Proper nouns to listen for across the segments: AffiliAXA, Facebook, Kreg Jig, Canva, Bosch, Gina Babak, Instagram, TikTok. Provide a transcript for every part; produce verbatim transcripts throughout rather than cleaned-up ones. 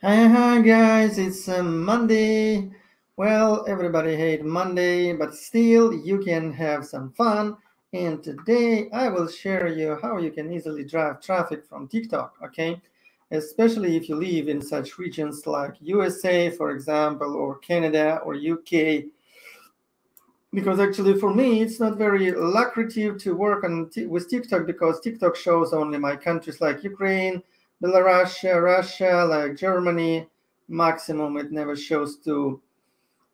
Hi, hi guys, it's a Monday. Well, everybody hate Monday, but still you can have some fun. And today I will share you how you can easily drive traffic from TikTok, okay? Especially if you live in such regions like U S A, for example, or Canada or U K. Because actually for me, it's not very lucrative to work on with TikTok because TikTok shows only my countries like Ukraine, Belarus, Russia, like Germany, maximum it never shows to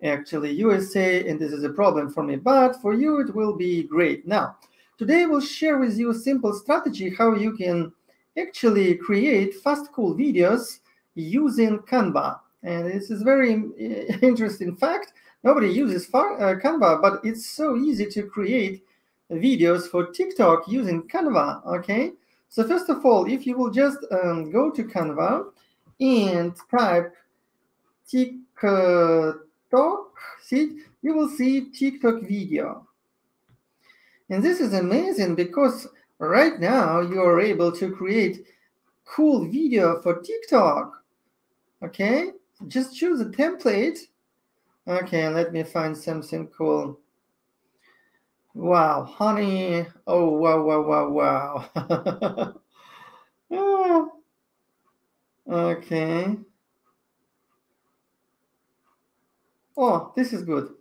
actually U S A, and this is a problem for me, but for you it will be great. Now, today we'll share with you a simple strategy how you can actually create fast, cool videos using Canva. And this is very interesting fact. Nobody uses Canva, but it's so easy to create videos for TikTok using Canva, okay? So first of all, if you will just um, go to Canva and type TikTok, see, you will see TikTok video. And this is amazing because right now you are able to create cool video for TikTok. Okay, just choose a template. Okay, let me find something cool. Wow, honey. Oh, wow, wow, wow, wow. Yeah. Okay. Oh, this is good.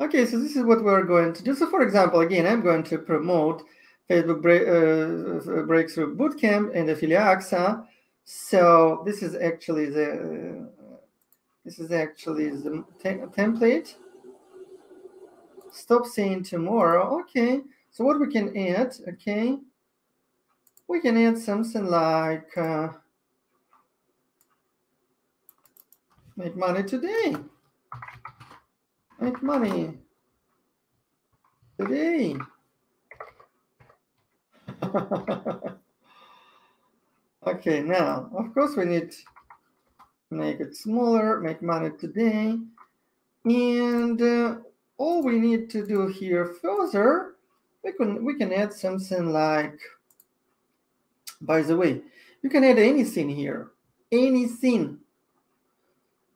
Okay, so this is what we're going to do. So, for example, again, I'm going to promote Facebook Break, uh, Breakthrough Bootcamp and AffiliAXA. So this is actually the uh, this is actually the te template. Stop saying tomorrow. Okay, so what we can add, okay, we can add something like uh, make money today, make money today. Okay, now of course we need to make it smaller, make money today, and uh, all we need to do here further, we can we can add something like, by the way, you can add anything here, anything.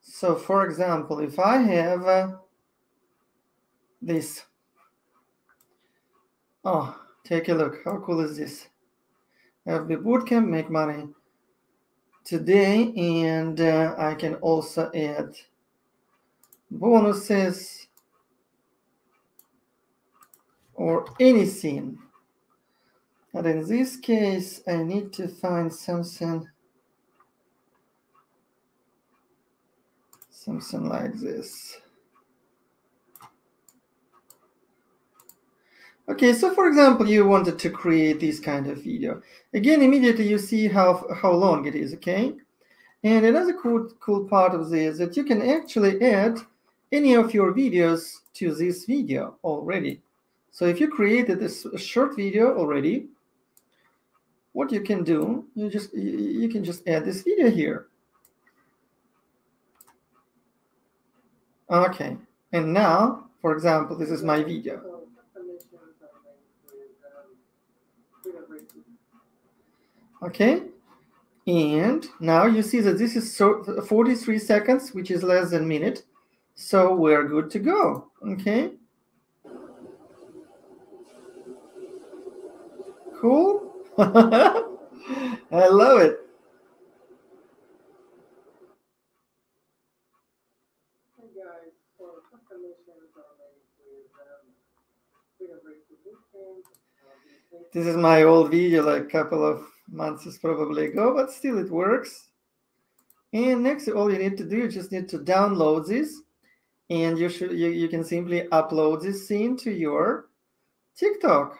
So for example, if I have uh, this, oh, take a look, how cool is this? F B Bootcamp, make money today, and uh, I can also add bonuses, or anything. And in this case, I need to find something, something like this. Okay, so for example, you wanted to create this kind of video. Again, immediately you see how, how long it is, okay? And another cool, cool part of this is that you can actually add any of your videos to this video already. So if you created this short video already, what you can do, you just you can just add this video here. Okay, and now, for example, this is my video. Okay, and now you see that this is so forty-three seconds, which is less than a minute. So we're good to go, okay? Cool. I love it. Hey guys, for custom missions are made with Gina Babak. This is my old video, like a couple of months probably ago, but still it works. And next, all you need to do, you just need to download this, and you should you, you can simply upload this scene to your TikTok,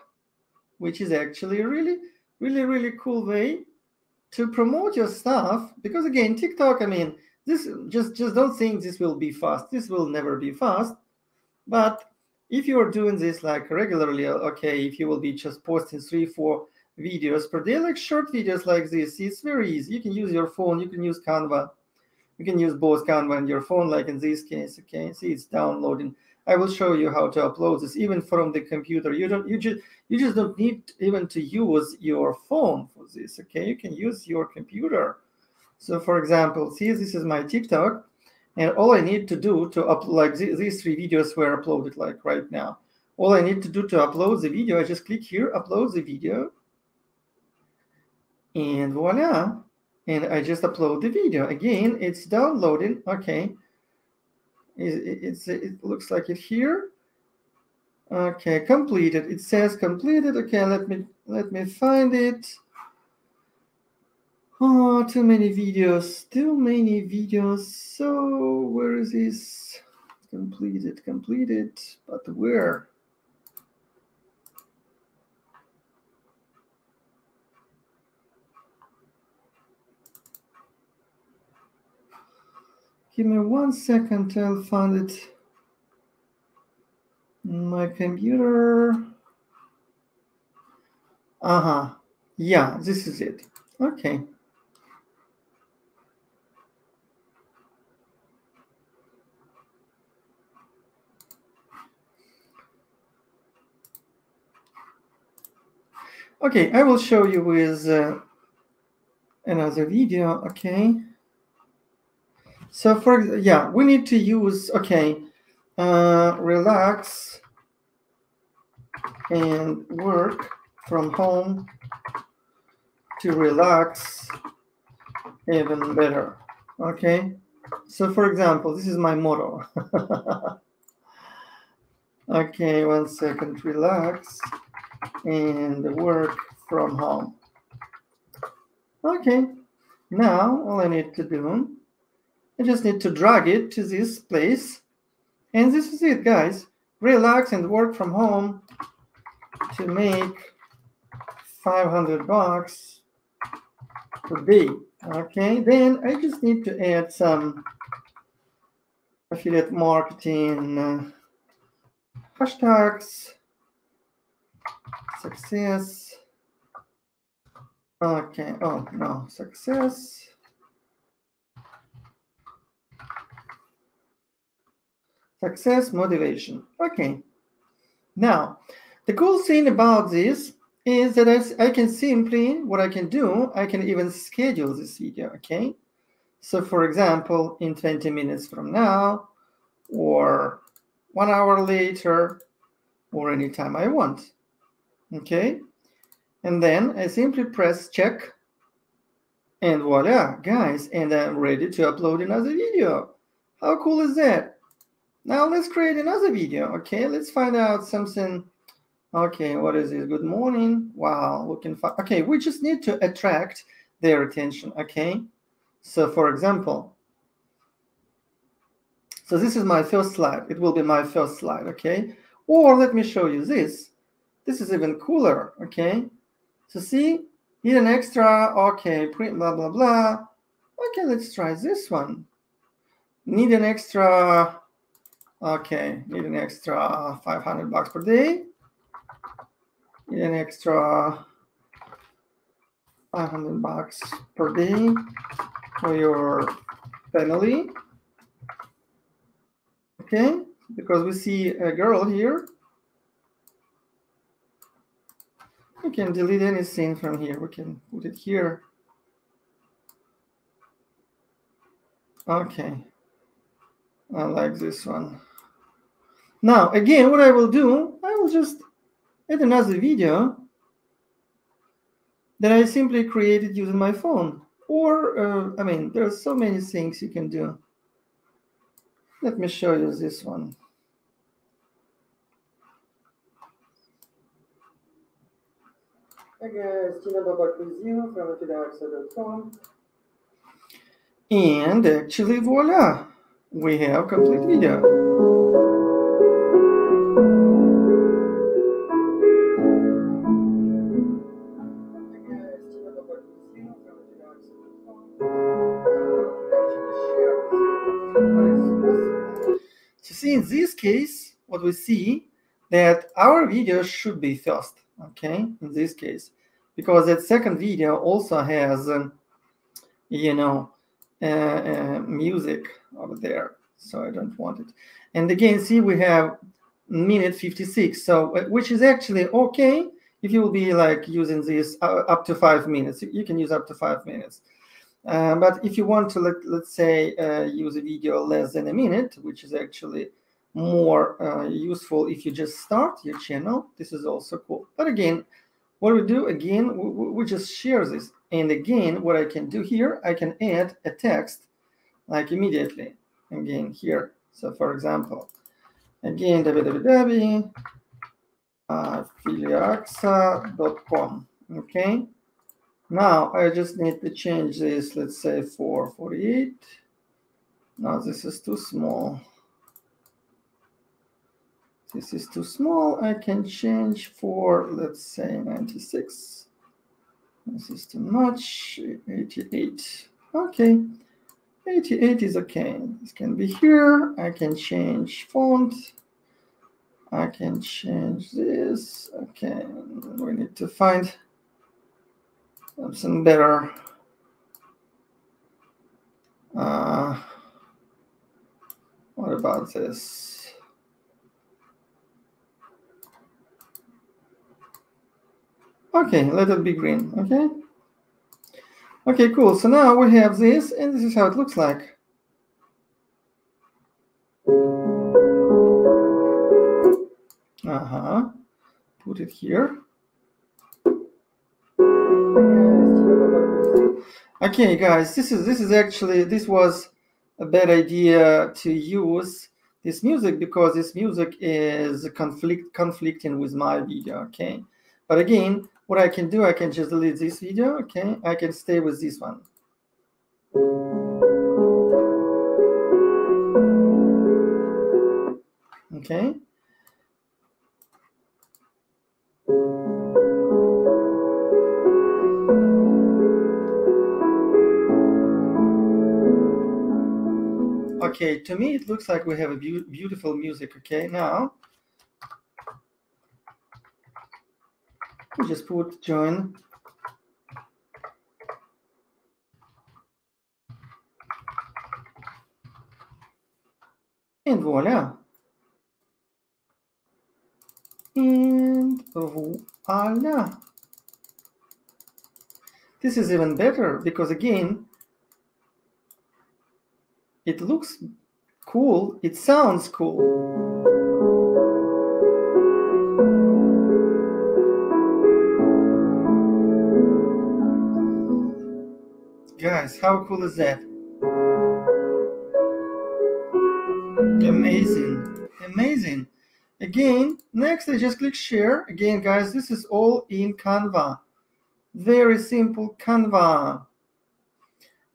which is actually a really, really, really cool way to promote your stuff. Because again, TikTok, I mean, this just, just don't think this will be fast. This will never be fast. But if you're doing this like regularly, okay, if you will be just posting three, four videos per day, like short videos like this, it's very easy. You can use your phone, you can use Canva. You can use both Canva and your phone, like in this case, okay? See, it's downloading. I will show you how to upload this even from the computer. You don't you just you just don't need even to use your phone for this, okay? You can use your computer. So for example, see, this is my TikTok, and all I need to do to upload, like th these three videos were uploaded like right now. All I need to do to upload the video, I just click here, upload the video, and voila. And I just upload the video. Again, it's downloading. Okay. It's, it, it looks like it here. Okay, completed. It says completed. Okay, let me let me find it. Oh, too many videos. Too many videos. So where is this? Completed, completed, but where? Give me one second till I'll find it in my computer. Uh-huh. Yeah, this is it. Okay. Okay, I will show you with uh, another video, okay? So for, yeah, we need to use, okay, uh, relax and work from home to relax even better, okay? So for example, this is my motto. Okay, one second, relax and work from home. Okay, now all I need to do, I just need to drag it to this place, and this is it, guys. Relax and work from home to make five hundred bucks today. Okay, then I just need to add some affiliate marketing uh, hashtags. Success. Okay. Oh, no. Success. Success motivation. Okay. Now, the cool thing about this is that I, I can simply, what I can do, I can even schedule this video. Okay. So, for example, in twenty minutes from now, or one hour later, or anytime I want. Okay, and then I simply press check, and voila, guys, and I'm ready to upload another video. How cool is that? Now let's create another video, okay? Let's find out something. Okay, what is this? Good morning. Wow, looking for, okay, we just need to attract their attention, okay? So for example, so this is my first slide. It will be my first slide, okay? Or let me show you this. This is even cooler, okay? So see, need an extra, okay, print, blah, blah, blah. Okay, let's try this one. Need an extra, okay, need an extra five hundred bucks per day. Need an extra five hundred bucks per day for your family. Okay, because we see a girl here. We can delete anything from here. We can put it here. Okay. I like this one. Now, again, what I will do, I will just add another video that I simply created using my phone. Or, uh, I mean, there are so many things you can do. Let me show you this one. Hi guys, Gina Babak with you from AffiliAXA dot com. And actually, voila, we have complete video. So see, in this case, what we see that our video should be first. Okay, in this case, because that second video also has, um, you know, uh, uh, music over there. So I don't want it. And again, see, we have minute fifty-six. So which is actually okay if you will be like using this uh, up to five minutes. You can use up to five minutes. Uh, but if you want to, let, let's say, uh, use a video less than a minute, which is actually more uh, useful if you just start your channel, this is also cool. But again, what we do, again, we, we just share this. And again, what I can do here, I can add a text, like immediately, again, here. So for example, again, w w w dot affiliaxa dot com, okay? Now, I just need to change this, let's say, for forty-eight. Now, this is too small. This is too small. I can change for, let's say, ninety-six. This is too much. eighty-eight. Okay. eighty-eight is okay. This can be here. I can change font. I can change this. Okay. We need to find something better. Uh, what about this? Okay, let it be green. Okay. Okay, cool. So now we have this, and this is how it looks like. Uh-huh. Put it here. Okay, guys, this is this is actually this was a bad idea to use this music, because this music is conflict conflicting with my video. Okay, but again, what I can do, I can just delete this video. Okay, I can stay with this one. Okay. Okay, to me, it looks like we have a be beautiful music. Okay, now we just put join. And voila. And voila. This is even better because, again, it looks cool. It sounds cool. Guys, how cool is that? Amazing. Amazing. Again, next I just click share. Again, guys, this is all in Canva. Very simple Canva.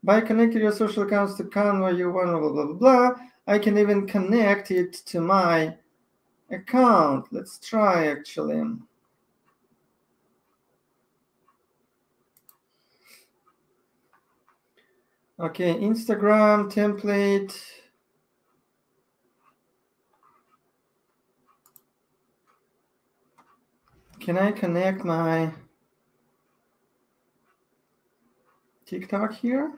By connecting your social accounts to Canva, you want blah, blah, blah, blah. I can even connect it to my account. Let's try, actually. Okay, Instagram template. Can I connect my TikTok here?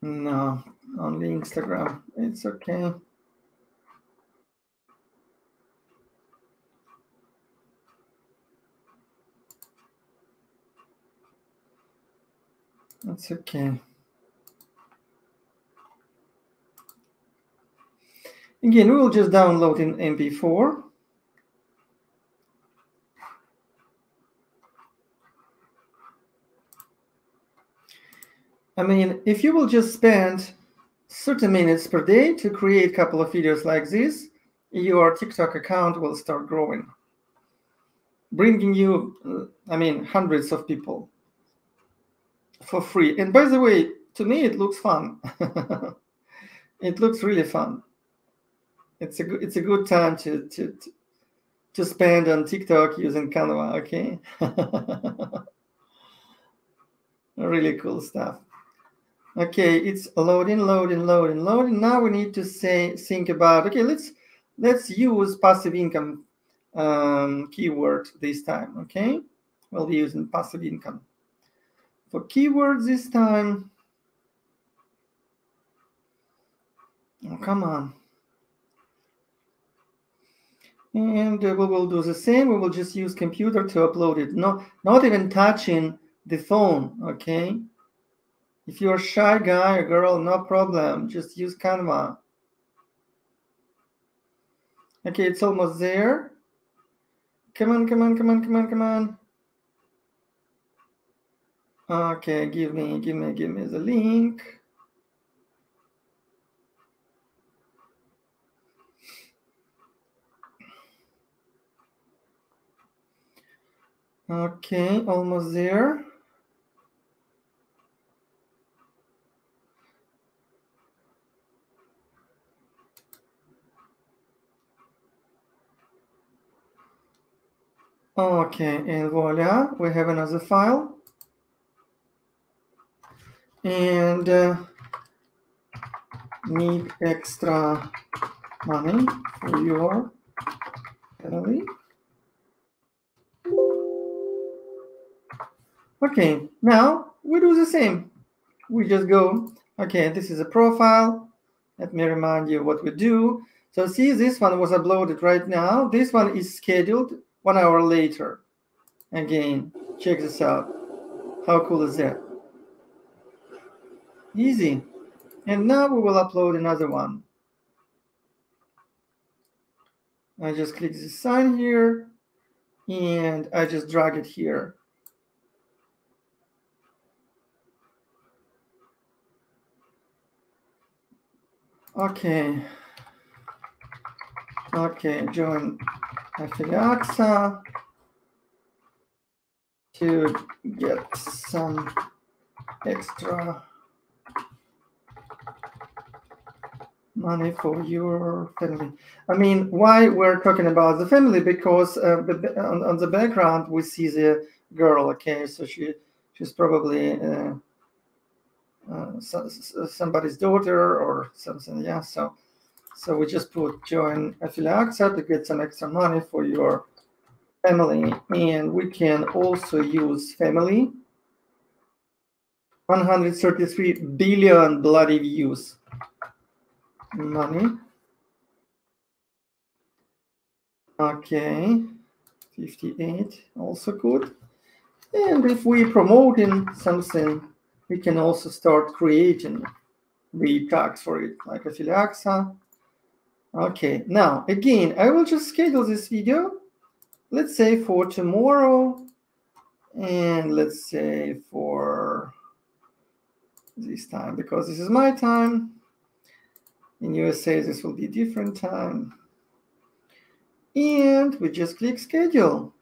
No, only Instagram. It's okay. That's okay. Again, we will just download in M P four. I mean, if you will just spend thirty minutes per day to create a couple of videos like this, your TikTok account will start growing, bringing you, I mean, hundreds of people for free. And by the way, to me, it looks fun. It looks really fun. It's a good, it's a good time to to to spend on TikTok using Canva. Okay, really cool stuff. Okay, it's loading, loading, loading, loading. Now we need to say, think about, okay, let's let's use passive income um, keyword this time, okay? We'll be using passive income for keywords this time. Oh, come on. And we will do the same. We will just use computer to upload it. No, not even touching the phone, okay? If you're a shy guy or girl, no problem. Just use Canva. Okay, it's almost there. Come on, come on, come on, come on, come on. Okay, give me, give me, give me the link. Okay, almost there. Okay, and voila, we have another file. And uh, need extra money for your family. Okay, now we do the same. We just go, okay, this is a profile. Let me remind you what we do. So see, this one was uploaded right now. This one is scheduled one hour later. Again, check this out. How cool is that? Easy. And now we will upload another one. I just click this sign here, and I just drag it here. Okay, okay, join AffiliAXA to get some extra money for your family. I mean, why we're talking about the family? Because uh, on, on the background, we see the girl, okay, so she she's probably... Uh, Uh, so, so somebody's daughter or something, yeah. So, so we just put join AffiliAXA to get some extra money for your family, and we can also use family. one hundred thirty-three billion bloody views. Money. Okay, fifty-eight also good. And if we promoting something, we can also start creating the tags for it, like AffiliAXA. Okay, now again, I will just schedule this video, let's say for tomorrow, and let's say for this time, because this is my time. In U S A, this will be different time. And we just click schedule.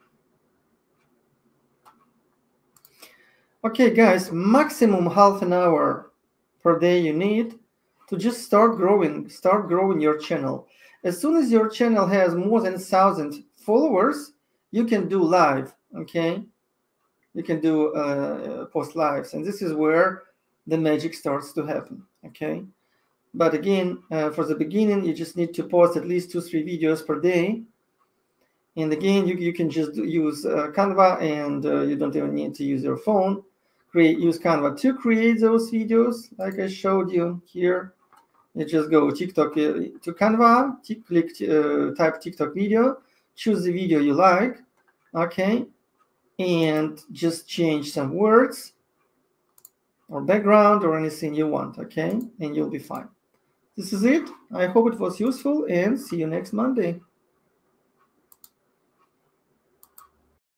Okay, guys, maximum half an hour per day you need to just start growing, start growing your channel. As soon as your channel has more than one thousand followers, you can do live, okay? You can do uh, post lives, and this is where the magic starts to happen, okay? But again, uh, for the beginning, you just need to post at least two, three videos per day. And again, you, you can just do, use uh, Canva, and uh, you don't even need to use your phone. Create, use Canva to create those videos, like I showed you here. You just go TikTok to Canva, tick, click, uh, type TikTok video, choose the video you like, okay, and just change some words or background or anything you want, okay, and you'll be fine. This is it. I hope it was useful, and see you next Monday.